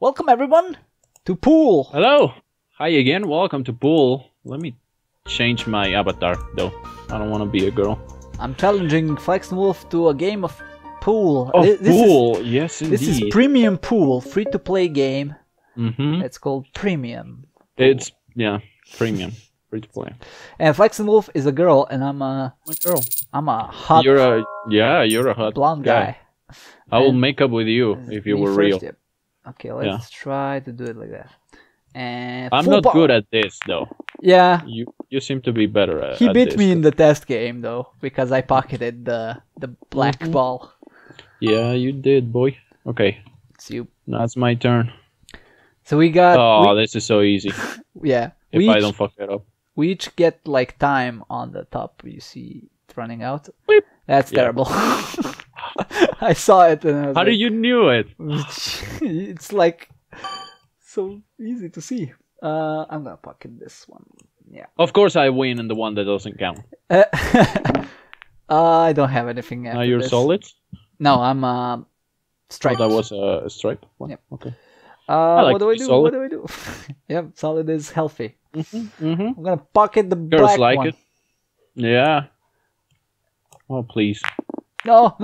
Welcome everyone to Pool. Hello. Hi again. Welcome to Pool. Let me change my avatar though. I don't want to be a girl. I'm challenging Flaxenwolf to a game of Pool. Oh, Pool. Yes, indeed. This is Premium Pool, free-to-play game. Mm-hmm. It's called Premium. It's, yeah, Premium. Free to play. And Flaxenwolf is a girl, and I'm a girl. I'm a hot. You're a hot blonde guy. I will make up with you if you were real. Yep. Okay, let's try to do it like that. And I'm not good at this though. Yeah. You seem to be better at. He beat me in the test game though, because I pocketed the black ball. Yeah, you did, boy. Okay. It's you. Now it's my turn. So we got. Oh, this is so easy. Yeah. If I don't fuck it up. We each get like time on the top. You see it running out. Beep. That's terrible. I saw it and I was How do you knew it? It's like so easy to see. I'm gonna pocket this one. Yeah. Of course I win in the one that doesn't count. I don't have anything after. Now you're this. Solid? No, I'm striped. Oh, that was a stripe one? Yep. Okay. Like what do I do? Yeah, solid is healthy. Mm-hmm, mm-hmm. I'm gonna pocket the black one. It. Yeah. Oh please. No.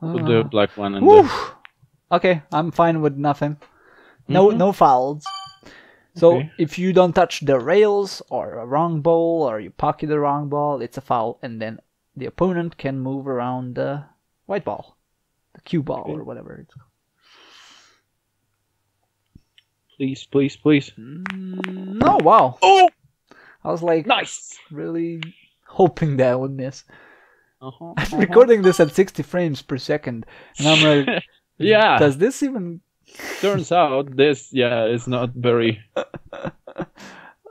We'll do a black one and then... Okay, I'm fine with nothing. No fouls. So if you don't touch the rails or a wrong ball or you pocket the wrong ball, it's a foul, and then the opponent can move around the white ball, the cue ball or whatever it's called. Please, please, please. No, wow. Oh! I was like, nice. Really hoping that I would miss. I'm recording this at 60 frames per second. And I'm like, yeah. Does this even. Turns out this, is not very.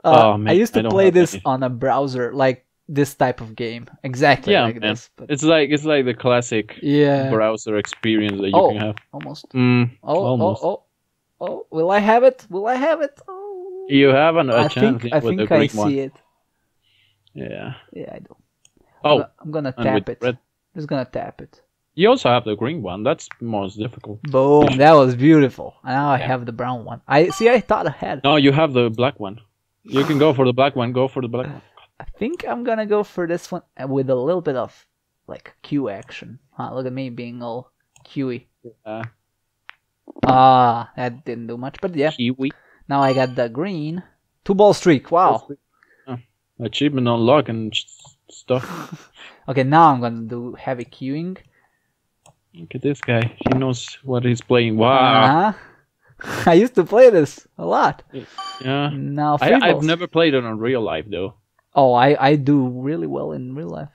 Oh, man, I used to play this on a browser, like this type of game. Exactly like this. But... It's like the classic browser experience that you can have. Almost. Oh, will I have it? Oh. You have a chance with the Greek one. I think I see it. Yeah. Yeah, I do. Oh. I'm going to tap it. Red. Just going to tap it. You also have the green one. That's most difficult. Boom. That was beautiful. Now I have the brown one. I thought ahead. No, you have the black one. You can go for the black one. I think I'm going to go for this one with a little bit of like Q action. Huh, look at me being all Q-y. Yeah. Ah, that didn't do much, but yeah. Kiwi. Now I got the green. 2-ball streak, wow. Oh, achievement unlock and stuff. Okay, now I'm gonna do heavy queuing. Look at this guy, he knows what he's playing, wow. I used to play this a lot. Yeah. Now I've never played it in real life, though. Oh, I do really well in real life.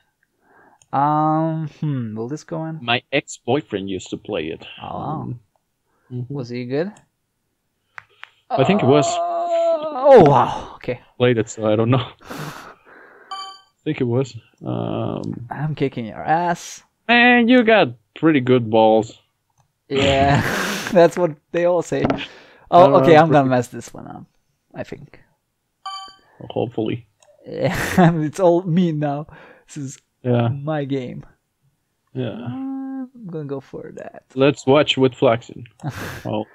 Will this go in? My ex-boyfriend used to play it. Oh, wow. Was he good? I think it was. Oh, wow. Okay. Played it, so I don't know. I think it was. I'm kicking your ass. Man, you got pretty good balls. Yeah, that's what they all say. Oh, okay, I'm gonna mess this one up, I think. Hopefully. Yeah, it's all me now. This is my game. Yeah. I'm gonna go for that. Let's watch with Flaxen. Oh.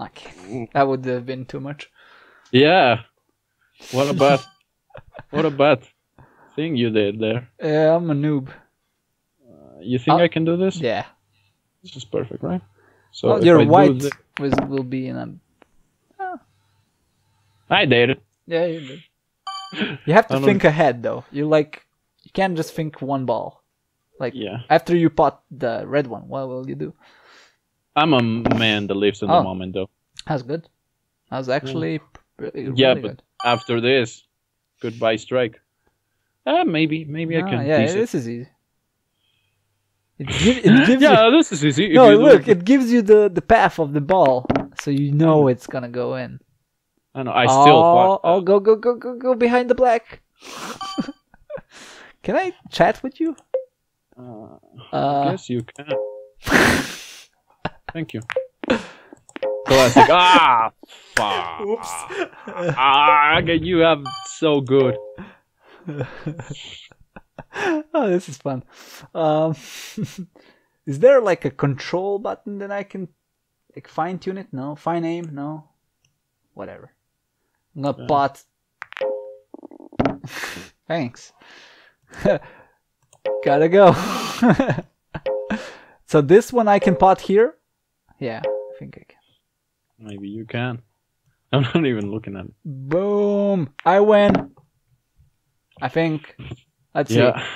Okay. That would have been too much. Yeah. What a bad thing you did there. Yeah, I'm a noob. You think I can do this? Yeah. This is perfect, right? So your white will be in a... Oh. I did it. Yeah, you did. You have to think ahead, though. You can't just think one ball. Like, after you pot the red one, what will you do? I'm a man that lives in the moment, though. That's good. That was actually really good. After this, goodbye strike. Maybe I can. Yeah, this is easy. It gives you... this is easy. No, look, it gives you the path of the ball, so you know it's gonna go in. I know. I still. Oh, go behind the black. Can I chat with you? Yes, you can. Thank you. Classic. Ah, fuck. Oops. Ah, you have so good. Oh, this is fun. Is there like a control button that I can like fine tune it? No. Fine aim? No. Whatever. I'm gonna pot. Thanks. Gotta go. So this one I can pot here? Yeah, I think I can. Maybe you can. I'm not even looking at it. Boom! I win! I think. Let's see. Yeah,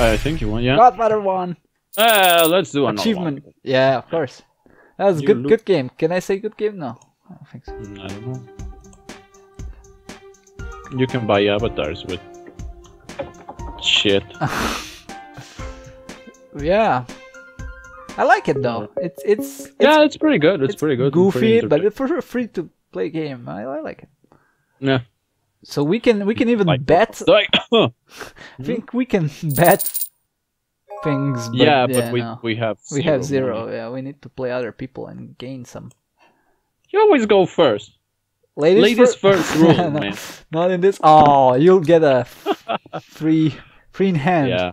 I think you won, yeah. Godfather won! Let's do another achievement. One. Yeah, of course. That was good game. Can I say good game? No. I don't think so. I don't know. You can buy avatars with... shit. Yeah. I like it though. It's yeah, it's pretty good. It's pretty good. Goofy, pretty but it's for a free to play game. I like it. Yeah. So we can even like, bet. Like, I think we can bet things. But yeah, but we have zero. Money. Yeah, we need to play other people and gain some. You always go first. Ladies first rule, no, man. Not in this. Oh, you'll get a free in hand. Yeah.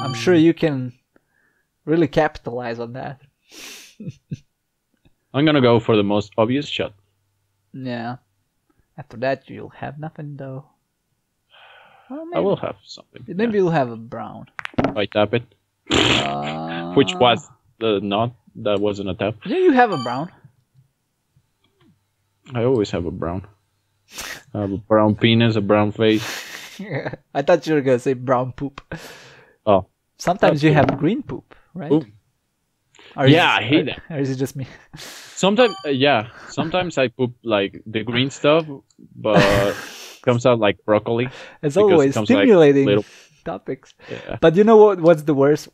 I'm sure you can. Really capitalize on that. I'm gonna go for the most obvious shot. Yeah. After that, you'll have nothing though. Well, I will have something. Maybe you'll have a brown. I tap it. Which was not. That wasn't a tap. Yeah, you have a brown. I always have a brown. I have a brown penis, a brown face. I thought you were gonna say brown poop. Oh. Sometimes you have green poop. Right? Ooh. Yeah, I hate that. Or is it just me? Sometimes, yeah. Sometimes I poop like the green stuff, but it comes out like broccoli. It's always it stimulating like topics. Yeah. But you know what's the worst?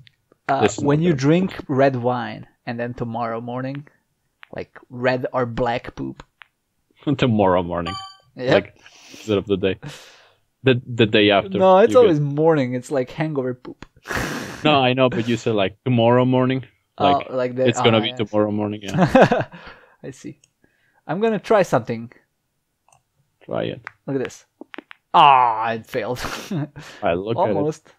When you drink red wine and then tomorrow morning, like red or black poop. Tomorrow morning. Yep. Like instead of the day. The day after. No, it's always morning. It's like hangover poop. No, I know, but you said like tomorrow morning. Like, oh, like that. It's gonna be tomorrow morning. Yeah. I see. I'm gonna try something. Try it. Look at this. Ah, it failed. I look almost. At it.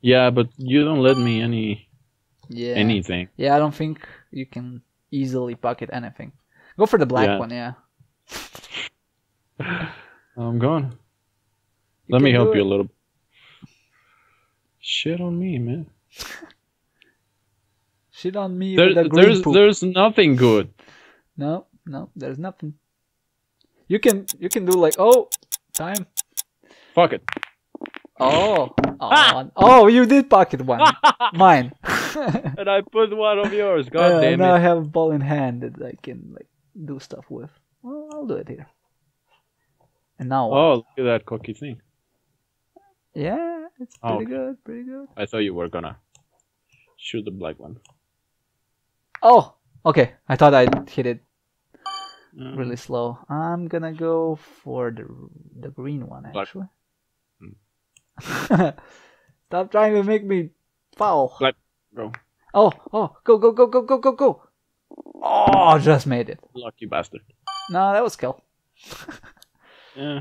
Yeah, but you don't let me anything. Yeah, I don't think you can easily pocket anything. Go for the black one. Yeah. I'm gone. Let me help you a little bit. Shit on me, man. Shit on me. There's nothing good. No, there's nothing. You can do like time. Fuck it. Oh, you did pocket one. Mine. And I put one of yours. God damn it. Now I have a ball in hand that I can like do stuff with. Well, I'll do it here. And now. Oh, look at that cocky thing. Yeah. It's pretty good, pretty good. I thought you were gonna shoot the black one. Oh, okay. I thought I hit it really slow. I'm gonna go for the green one, actually. Stop trying to make me foul. Black. Go. Oh, go. Oh, just made it. Lucky bastard. No, that was kill. Yeah.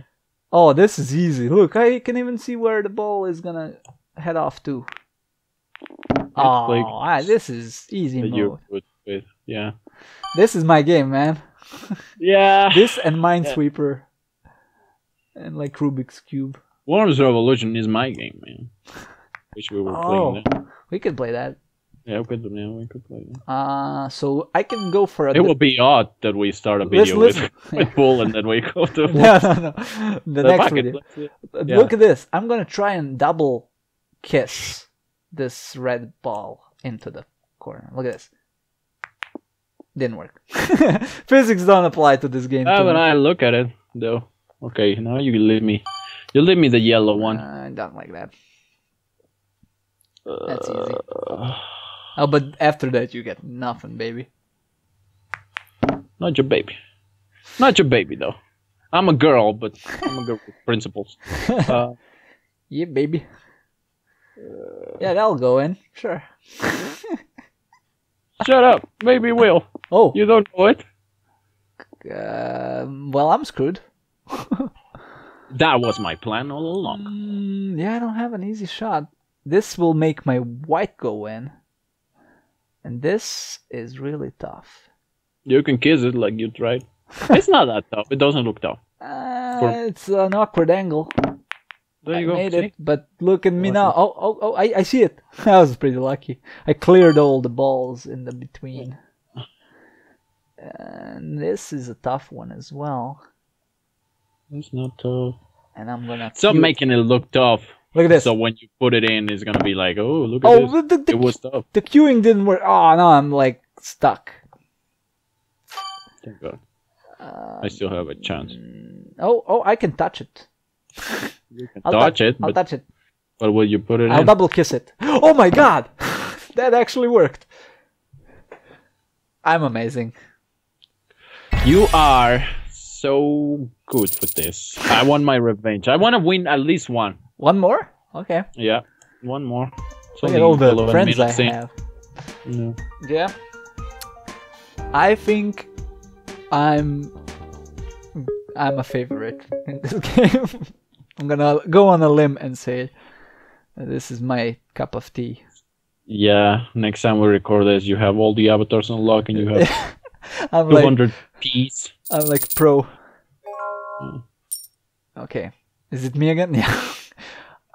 Oh, this is easy. Look, I can even see where the ball is gonna head off to. Oh, this is easy mode. Yeah. This is my game, man. Yeah. This and Minesweeper. Yeah. And like Rubik's Cube. Worms Revolution is my game, man. Which we were playing there. We could play that. Yeah, we could play that. So I can go for a... It would be odd that we start a video with Bull and then we go to... No. The next video. Yeah. Look at this. I'm going to try and double kiss this red ball into the corner. Look at this. Didn't work. Physics don't apply to this game. When I look at it, though. Okay, now you leave me. You leave me the yellow one. I don't like that. That's easy. Oh, but after that you get nothing, baby. Not your baby. Not your baby, though. I'm a girl, but I'm a girl with principles. Yeah, baby. Yeah, that'll go in. Sure. Shut up. Maybe will. Oh. You don't know it? Well, I'm screwed. That was my plan all along. Yeah, I don't have an easy shot. This will make my white go in. And this is really tough. You can kiss it like you tried. It's not that tough. It doesn't look tough. It's an awkward angle. There you go. I made it, but look at me now. Oh, I see it. I was pretty lucky. I cleared all the balls in the between. And this is a tough one as well. It's not tough. And I'm gonna stop making it look tough. Look at this. So when you put it in, it's gonna be like, oh, look at this. It was tough. The queuing didn't work. Oh no, I'm like stuck. Thank God. I still have a chance. Oh, I can touch it. You can I'll touch it. But will you put it in? I'll double kiss it. Oh my God! That actually worked. I'm amazing. You are so good for this. I want my revenge. I want to win at least one. One more? Okay. Yeah, one more. Look at all the friends I have. Yeah. I think I'm a favorite in this game. I'm gonna go on a limb and say this is my cup of tea. Yeah, next time we record this, you have all the avatars unlocked and you have 200 Ps. I'm like pro. Oh. Okay, is it me again? Yeah.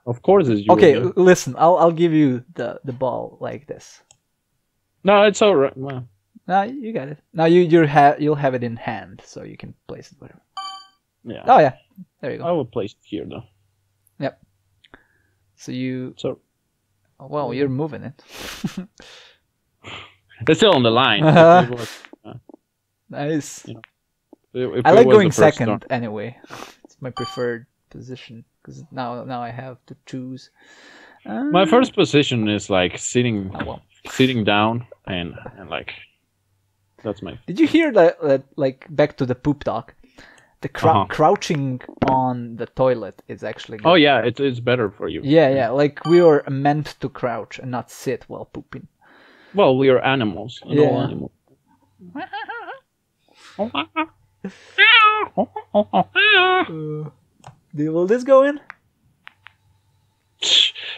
Of course it's you. Okay, listen, I'll give you the ball like this. No, it's alright. Well. No, you got it. Now you'll have it in hand, so you can place it wherever. Yeah. Oh yeah, there you go. I will place it here though. Yep. So you. So. Well, you're moving it. It's still on the line. Nice. You know, I like going second anyway. It's my preferred position because now I have to choose. My first position is like sitting, sitting down and like. That's my. Did you hear that? Like back to the poop talk. The crouching on the toilet is actually good. Oh yeah, it's better for you. Yeah, like we are meant to crouch and not sit while pooping. Well, we are animals. Yeah. All animals. Will this go in?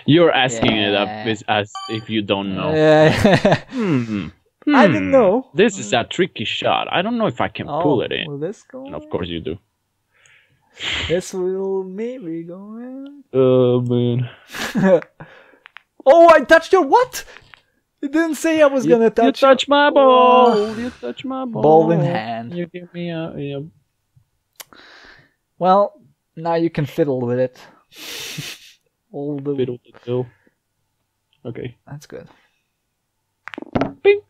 You're asking it as if you don't know. Yeah. I didn't know. This is a tricky shot. I don't know if I can pull it in. Will this go in? Of course you do. This will maybe go in. Oh, man. Oh, I touched your what? It didn't say I was going to touch. You touched my ball. Oh. You touched my ball. Ball in hand. You give me a... Yeah. Well, now you can fiddle with it. All the... Fiddle the fiddle. Okay. That's good. Bing.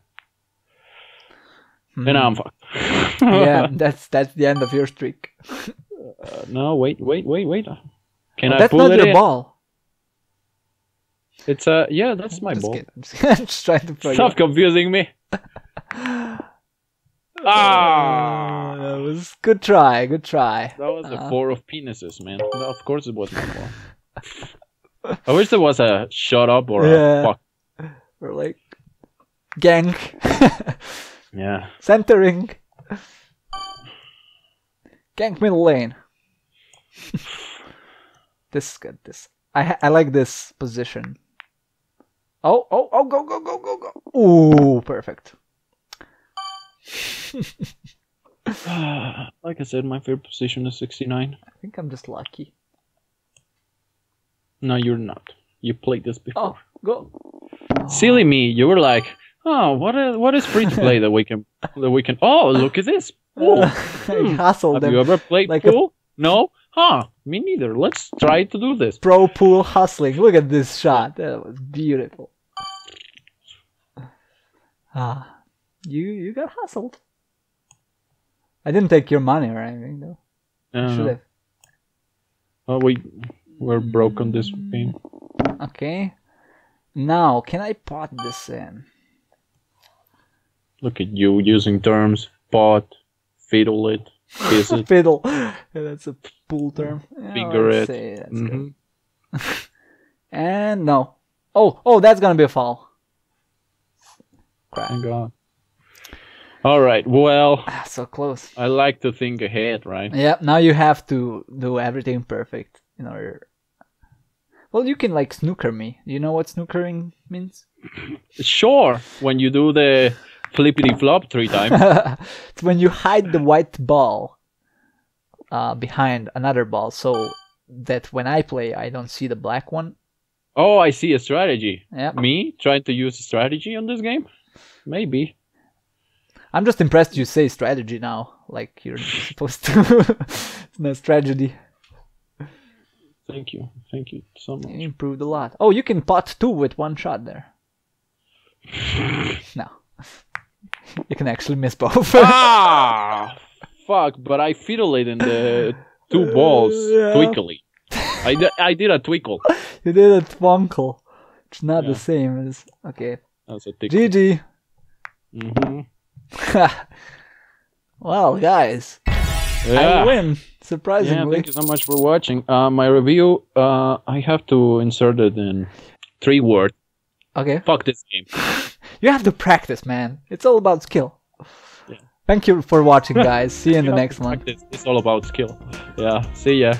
And I'm fucked. Yeah, that's the end of your streak. No, wait. Can I pull it in? That's not your ball. It's a... Yeah, that's my ball. I'm just trying to play. Stop confusing me. Ah! That was... Good try, good try. That was the four of penises, man. No, of course it was my ball. I wish there was a shut up or a fuck. Or like... Gang. Yeah. Centering. Gank middle lane. This is good. This I like this position. Oh! Go! Ooh, perfect. Like I said, my favorite position is 69. I think I'm just lucky. No, you're not. You played this before. Oh, go! Oh. Silly me! You were like. Oh, what is free to play that we can Oh, look at this pool. Have you ever played pool? No? Huh? Me neither. Let's try to do this. Pro pool hustling. Look at this shot. That was beautiful. Ah, you got hustled. I didn't take your money or anything though. Should have. Oh, we're broke on this game. Okay. Now can I pot this in? Look at you using terms, pot, fiddle it, kiss it. Fiddle. Yeah, that's a pool term. Yeah, finger it. That's good. And no. Oh, that's going to be a foul. Crap. Thank God. All right, well. So close. I like to think ahead, right? Yeah, now you have to do everything perfect in order. Well, you can like snooker me. You know what snookering means? Sure, when you do the flippity flop 3 times. It's when you hide the white ball behind another ball, so that when I play, I don't see the black one. Oh, I see a strategy. Yep. Me trying to use strategy on this game? Maybe. I'm just impressed you say strategy now, like you're supposed to. It's no strategy. Thank you so much. You improved a lot. Oh, you can pot 2 with 1 shot there. No. You can actually miss both. Ah! Fuck, but I fiddled in the 2 balls twinkly. I did a twinkle. You did a twonkle. It's not the same as... Okay. That's a tickle. GG. Mm-hmm. Well, guys. Yeah. I win. Surprisingly. Yeah, thank you so much for watching. My review, I have to insert it in 3 words. Okay. Fuck this game. You have to practice, man. It's all about skill. Yeah. Thank you for watching, guys. See you in the next one. Practice. It's all about skill. Yeah. See ya.